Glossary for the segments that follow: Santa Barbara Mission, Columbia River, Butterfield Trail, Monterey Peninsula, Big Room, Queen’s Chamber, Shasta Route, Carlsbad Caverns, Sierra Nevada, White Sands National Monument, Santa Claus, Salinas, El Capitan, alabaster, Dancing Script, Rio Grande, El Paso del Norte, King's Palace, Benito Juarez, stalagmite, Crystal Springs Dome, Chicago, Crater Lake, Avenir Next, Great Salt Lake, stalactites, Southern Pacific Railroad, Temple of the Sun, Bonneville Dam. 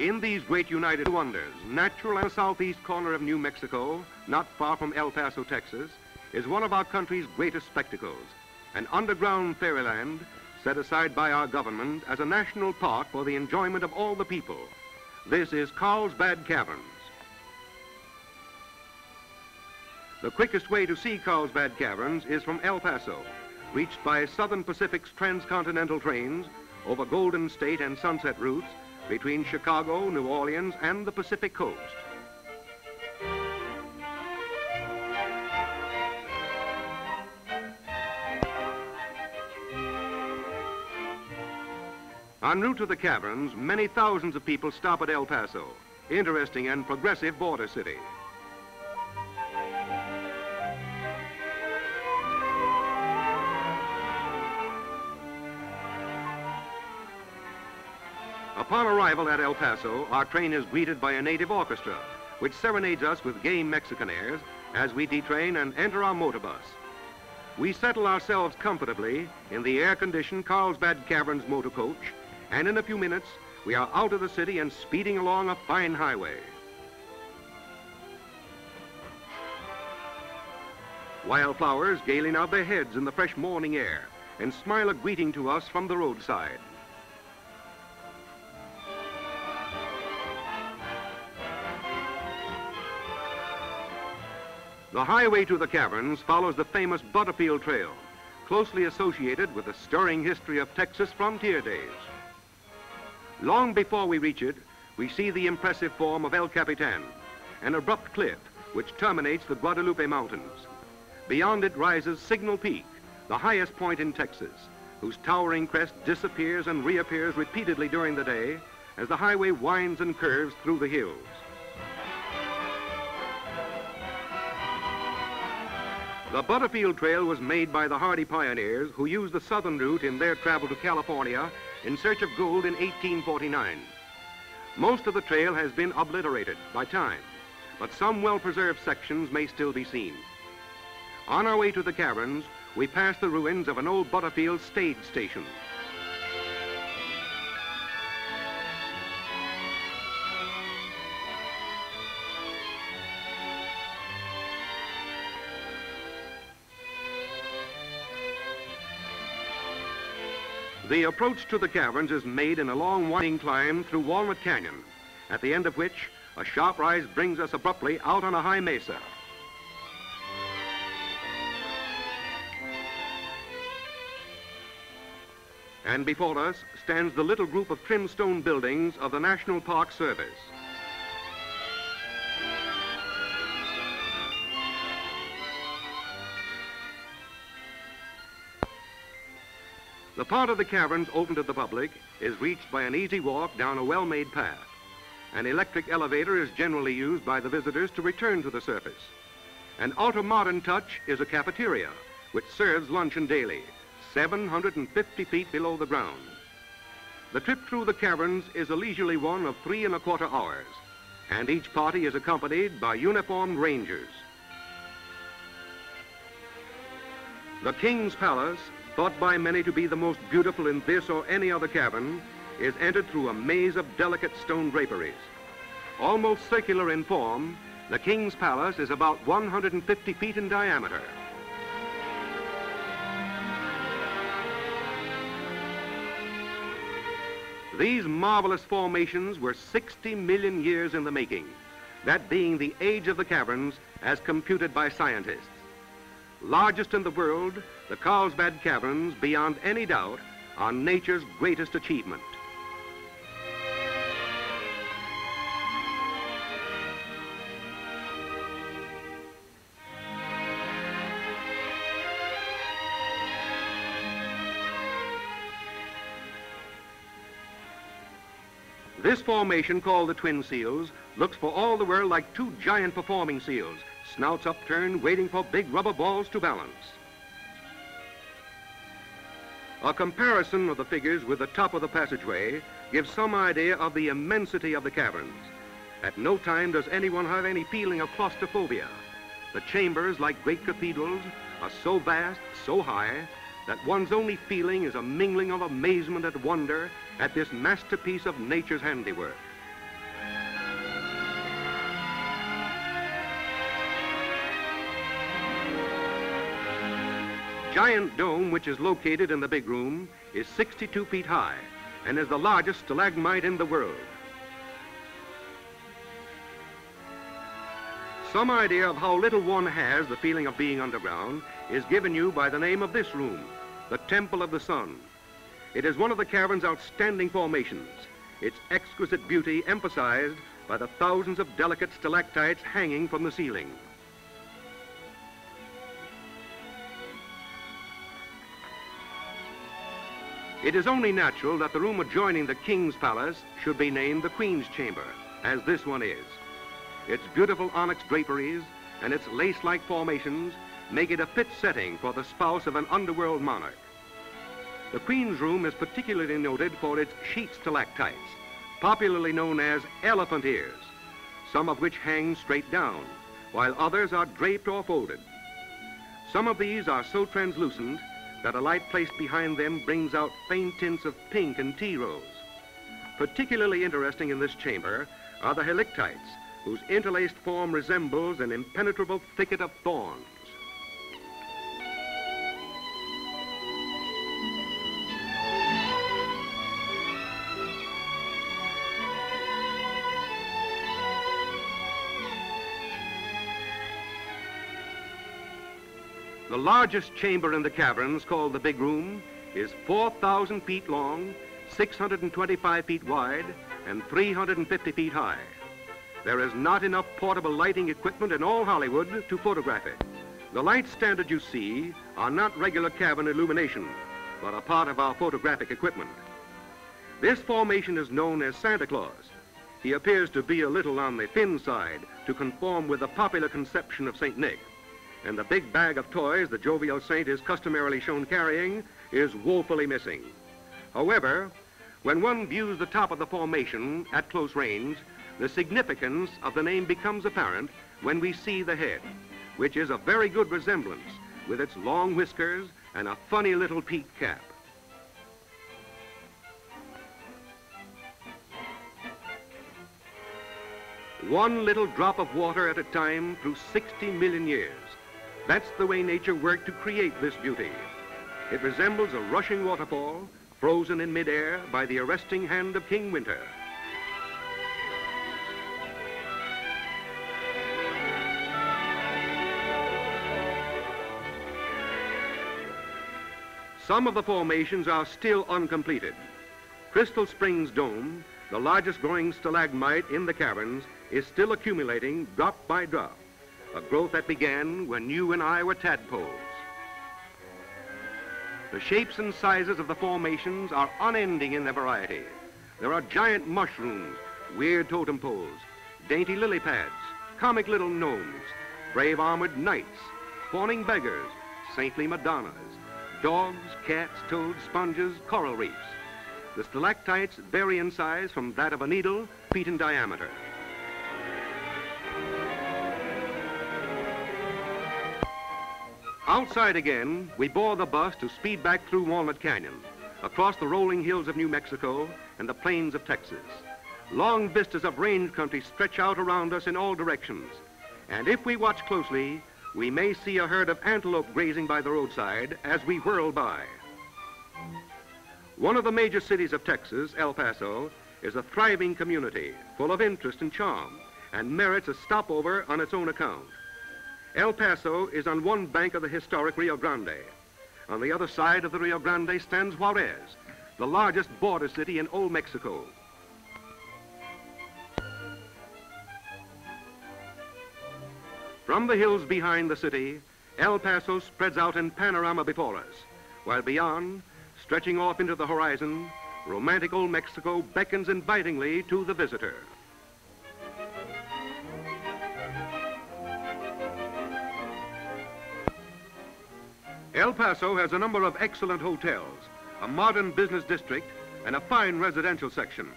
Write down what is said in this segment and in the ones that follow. In these great united wonders, natural and the southeast corner of New Mexico, not far from El Paso, Texas, is one of our country's greatest spectacles, an underground fairyland set aside by our government as a national park for the enjoyment of all the people. This is Carlsbad Caverns. The quickest way to see Carlsbad Caverns is from El Paso, reached by Southern Pacific's transcontinental trains over Golden State and Sunset routes between Chicago, New Orleans, and the Pacific coast. En route to the caverns, many thousands of people stop at El Paso, interesting and progressive border city. Upon arrival at El Paso, our train is greeted by a native orchestra, which serenades us with gay Mexican airs as we detrain and enter our motorbus. We settle ourselves comfortably in the air-conditioned Carlsbad Caverns motor coach, and in a few minutes, we are out of the city and speeding along a fine highway. Wildflowers gaily nod their heads in the fresh morning air and smile a greeting to us from the roadside. The highway to the caverns follows the famous Butterfield Trail, closely associated with the stirring history of Texas frontier days. Long before we reach it, we see the impressive form of El Capitan, an abrupt cliff which terminates the Guadalupe Mountains. Beyond it rises Signal Peak, the highest point in Texas, whose towering crest disappears and reappears repeatedly during the day as the highway winds and curves through the hills. The Butterfield Trail was made by the hardy pioneers who used the southern route in their travel to California in search of gold in 1849. Most of the trail has been obliterated by time, but some well-preserved sections may still be seen. On our way to the caverns, we pass the ruins of an old Butterfield stage station. The approach to the caverns is made in a long winding climb through Walnut Canyon, at the end of which a sharp rise brings us abruptly out on a high mesa. And before us stands the little group of trim stone buildings of the National Park Service. The part of the caverns open to the public is reached by an easy walk down a well-made path. An electric elevator is generally used by the visitors to return to the surface. An ultra-modern touch is a cafeteria, which serves luncheon daily, 750 feet below the ground. The trip through the caverns is a leisurely one of 3¼ hours, and each party is accompanied by uniformed rangers. The King's Palace, thought by many to be the most beautiful in this or any other cavern, is entered through a maze of delicate stone draperies. Almost circular in form, the King's Palace is about 150 feet in diameter. These marvelous formations were 60 million years in the making, that being the age of the caverns as computed by scientists. Largest in the world, the Carlsbad Caverns, beyond any doubt, are nature's greatest achievement. This formation, called the Twin Seals, looks for all the world like two giant performing seals, snouts upturned, waiting for big rubber balls to balance. A comparison of the figures with the top of the passageway gives some idea of the immensity of the caverns. At no time does anyone have any feeling of claustrophobia. The chambers, like great cathedrals, are so vast, so high, that one's only feeling is a mingling of amazement and wonder at this masterpiece of nature's handiwork. giant dome, which is located in the Big Room, is 62 feet high and is the largest stalagmite in the world. Some idea of how little one has the feeling of being underground is given you by the name of this room, the Temple of the Sun. It is one of the cavern's outstanding formations, its exquisite beauty emphasized by the thousands of delicate stalactites hanging from the ceiling. It is only natural that the room adjoining the King's Palace should be named the Queen's Chamber, as this one is. Its beautiful onyx draperies and its lace-like formations make it a fit setting for the spouse of an underworld monarch. The Queen's Room is particularly noted for its sheet stalactites, popularly known as elephant ears, some of which hang straight down, while others are draped or folded. Some of these are so translucent that a light placed behind them brings out faint tints of pink and tea rose. Particularly interesting in this chamber are the helictites, whose interlaced form resembles an impenetrable thicket of thorns. The largest chamber in the caverns, called the Big Room, is 4,000 feet long, 625 feet wide, and 350 feet high. There is not enough portable lighting equipment in all Hollywood to photograph it. The lights standard you see are not regular cavern illumination, but a part of our photographic equipment. This formation is known as Santa Claus. He appears to be a little on the thin side to conform with the popular conception of Saint Nick. And the big bag of toys the jovial saint is customarily shown carrying is woefully missing. However, when one views the top of the formation at close range, the significance of the name becomes apparent when we see the head, which is a very good resemblance with its long whiskers and a funny little peak cap. One little drop of water at a time through 60 million years. That's the way nature worked to create this beauty. It resembles a rushing waterfall, frozen in midair by the arresting hand of King Winter. Some of the formations are still uncompleted. Crystal Springs Dome, the largest growing stalagmite in the caverns, is still accumulating drop by drop, a growth that began when you and I were tadpoles. The shapes and sizes of the formations are unending in their variety. There are giant mushrooms, weird totem poles, dainty lily pads, comic little gnomes, brave armored knights, fawning beggars, saintly madonnas, dogs, cats, toads, sponges, coral reefs. The stalactites vary in size from that of a needle, feet in diameter. Outside again, we board the bus to speed back through Walnut Canyon, across the rolling hills of New Mexico and the plains of Texas. Long vistas of range country stretch out around us in all directions, and if we watch closely, we may see a herd of antelope grazing by the roadside as we whirl by. One of the major cities of Texas, El Paso, is a thriving community full of interest and charm and merits a stopover on its own account. El Paso is on one bank of the historic Rio Grande. On the other side of the Rio Grande stands Juarez, the largest border city in Old Mexico. From the hills behind the city, El Paso spreads out in panorama before us, while beyond, stretching off into the horizon, romantic old Mexico beckons invitingly to the visitor. El Paso has a number of excellent hotels, a modern business district, and a fine residential section.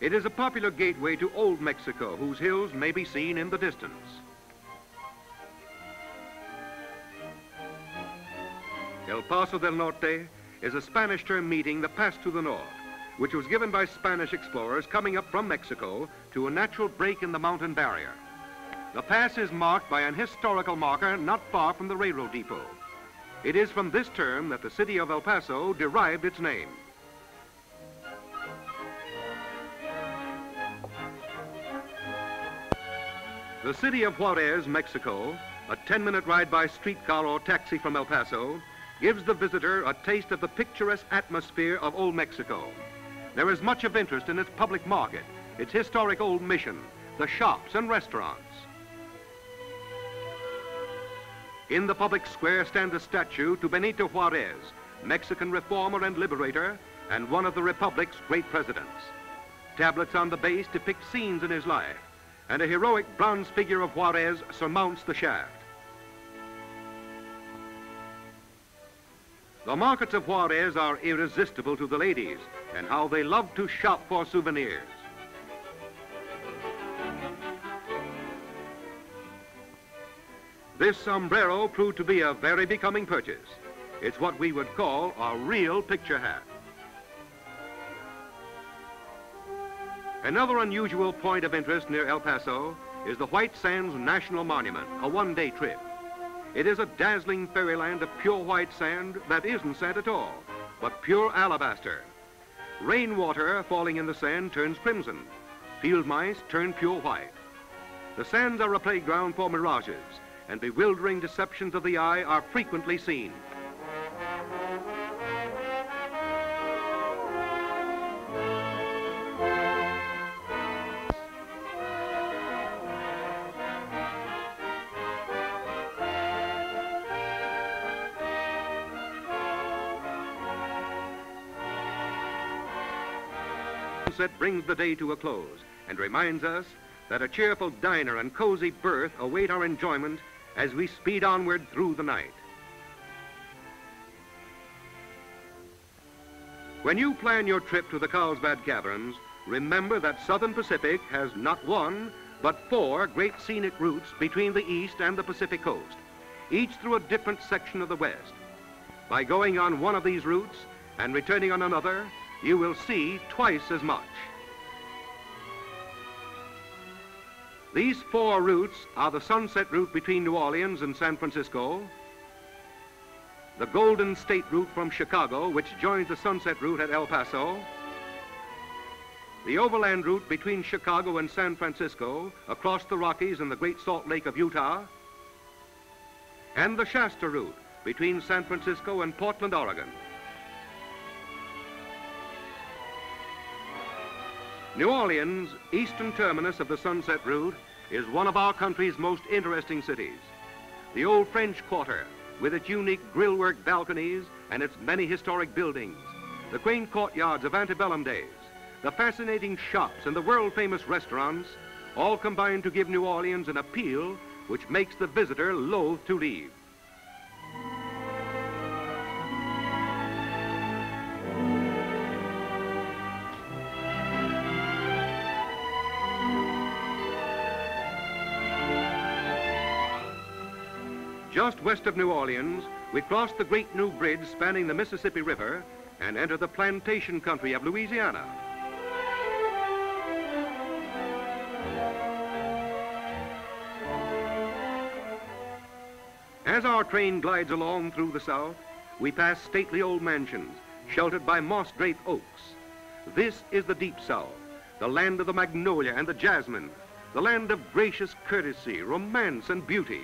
It is a popular gateway to Old Mexico, whose hills may be seen in the distance. El Paso del Norte is a Spanish term meaning the pass to the north, which was given by Spanish explorers coming up from Mexico to a natural break in the mountain barrier. The pass is marked by an historical marker not far from the railroad depot. It is from this term that the city of El Paso derived its name. The city of Juarez, Mexico, a 10-minute ride by streetcar or taxi from El Paso, gives the visitor a taste of the picturesque atmosphere of Old Mexico. There is much of interest in its public market, its historic old mission, the shops and restaurants. In the public square stands a statue to Benito Juarez, Mexican reformer and liberator, and one of the Republic's great presidents. Tablets on the base depict scenes in his life, and a heroic bronze figure of Juarez surmounts the shaft. The markets of Juarez are irresistible to the ladies, and how they love to shop for souvenirs. This sombrero proved to be a very becoming purchase. It's what we would call a real picture hat. Another unusual point of interest near El Paso is the White Sands National Monument, a one-day trip. It is a dazzling fairyland of pure white sand that isn't sand at all, but pure alabaster. Rainwater falling in the sand turns crimson. Field mice turn pure white. The sands are a playground for mirages, and bewildering deceptions of the eye are frequently seen. Sunset brings the day to a close and reminds us that a cheerful diner and cozy berth await our enjoyment as we speed onward through the night. When you plan your trip to the Carlsbad Caverns, remember that Southern Pacific has not one, but four great scenic routes between the East and the Pacific Coast, each through a different section of the West. By going on one of these routes and returning on another, you will see twice as much. These four routes are the Sunset Route between New Orleans and San Francisco, the Golden State Route from Chicago, which joins the Sunset Route at El Paso, the Overland Route between Chicago and San Francisco, across the Rockies and the Great Salt Lake of Utah, and the Shasta Route between San Francisco and Portland, Oregon. New Orleans, eastern terminus of the Sunset Route, is one of our country's most interesting cities. The old French Quarter, with its unique grillwork balconies and its many historic buildings, the quaint courtyards of antebellum days, the fascinating shops and the world-famous restaurants, all combine to give New Orleans an appeal which makes the visitor loath to leave. Just west of New Orleans, we cross the great new bridge spanning the Mississippi River and enter the plantation country of Louisiana. As our train glides along through the South, we pass stately old mansions sheltered by moss-draped oaks. This is the Deep South, the land of the magnolia and the jasmine, the land of gracious courtesy, romance, and beauty.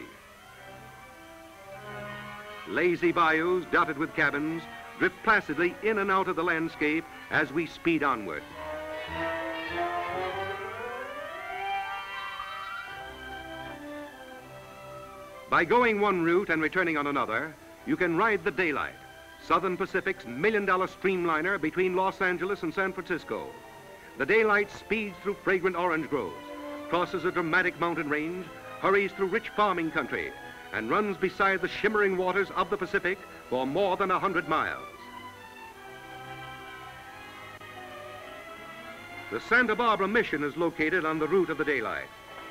Lazy bayous dotted with cabins drift placidly in and out of the landscape as we speed onward. By going one route and returning on another, you can ride the Daylight, Southern Pacific's million-dollar streamliner between Los Angeles and San Francisco. The Daylight speeds through fragrant orange groves, crosses a dramatic mountain range, hurries through rich farming country, and runs beside the shimmering waters of the Pacific for more than 100 miles. The Santa Barbara Mission is located on the route of the Daylight.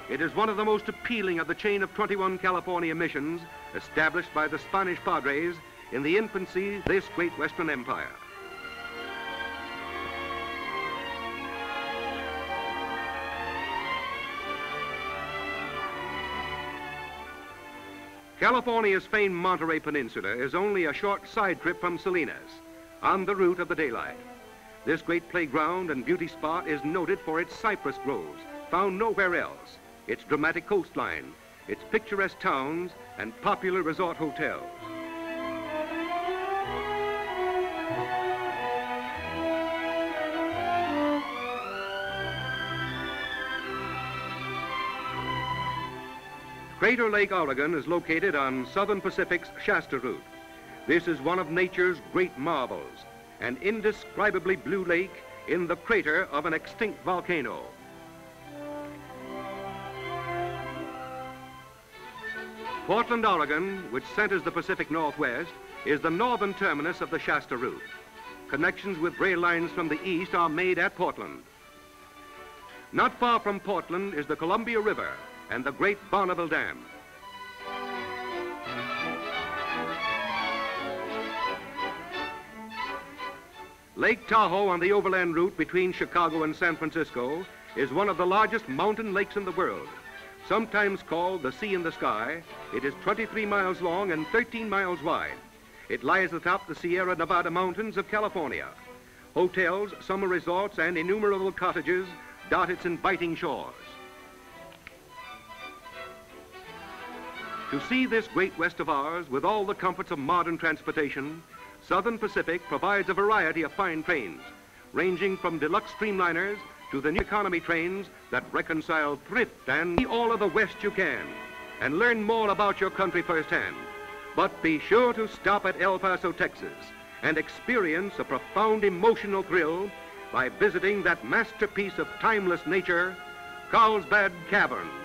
It is one of the most appealing of the chain of 21 California missions established by the Spanish Padres in the infancy of this great Western Empire. California's famed Monterey Peninsula is only a short side trip from Salinas, on the route of the daylight. This great playground and beauty spot is noted for its cypress groves, found nowhere else, its dramatic coastline, its picturesque towns, and popular resort hotels. Crater Lake, Oregon is located on Southern Pacific's Shasta Route. This is one of nature's great marvels, an indescribably blue lake in the crater of an extinct volcano. Portland, Oregon, which centers the Pacific Northwest, is the northern terminus of the Shasta Route. Connections with rail lines from the east are made at Portland. Not far from Portland is the Columbia River and the Great Bonneville Dam. Lake Tahoe on the Overland Route between Chicago and San Francisco is one of the largest mountain lakes in the world. Sometimes called the Sea in the Sky, it is 23 miles long and 13 miles wide. It lies atop the Sierra Nevada mountains of California. Hotels, summer resorts, and innumerable cottages dot its inviting shores. To see this great west of ours with all the comforts of modern transportation, Southern Pacific provides a variety of fine trains, ranging from deluxe streamliners to the new economy trains that reconcile thrift and see all of the West you can, and learn more about your country firsthand. But be sure to stop at El Paso, Texas, and experience a profound emotional thrill by visiting that masterpiece of timeless nature, Carlsbad Caverns.